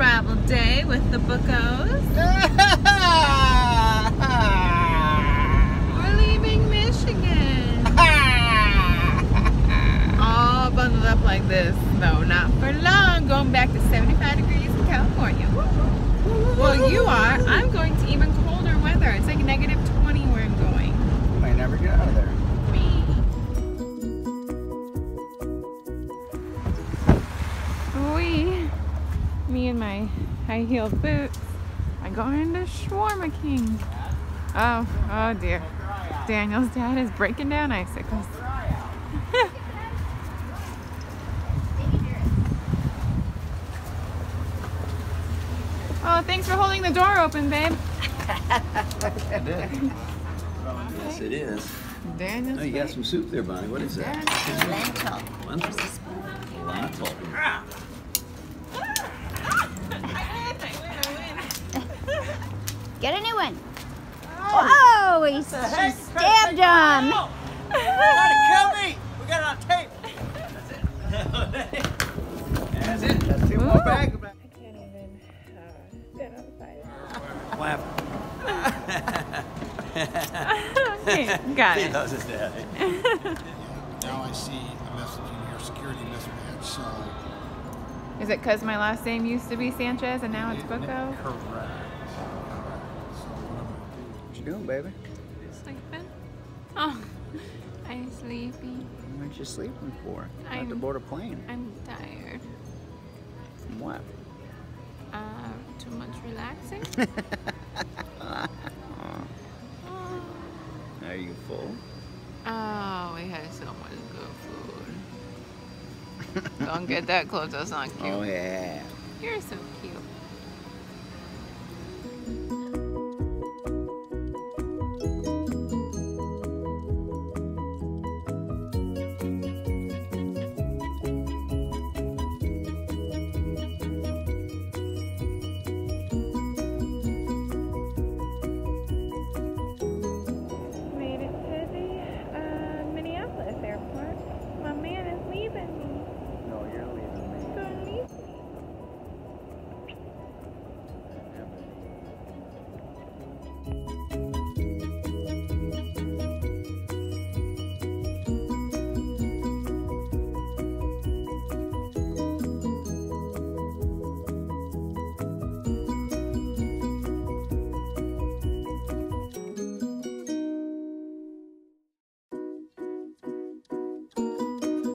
travel day with the Bukkos. We're leaving Michigan. All bundled up like this. No, not for long. Going back to 75 degrees in California. Well, you are. I'm going to even colder weather. It's like negative 20 where I'm going. You might never get out of there. Me and my high-heeled boots are going to Shawarma King. Oh dear. Daniel's dad is breaking down icicles. Oh, thanks for holding the door open, babe. I did. Yes, it is. Daniel's. Oh, you got some soup there, Bonnie. What is that? Lentil. Get a new one. Oh, he stabbed him. You gotta kill me. We got it on tape. That's it. That's it. That's two more bags. I can't even stand on the side. Clap. Okay, got it. That was his daddy. Now I see a message in your security mismatch, so. Is it because my last name used to be Sanchez and now it's Bucco? Correct. What you doing, baby? Sleeping. Oh, I'm sleepy. What are you sleeping for? I have to board a plane. I'm tired. From what? Too much relaxing. Are you full? Oh, we had so much good food. Don't get that close. That's not cute. Oh yeah. You're so cute.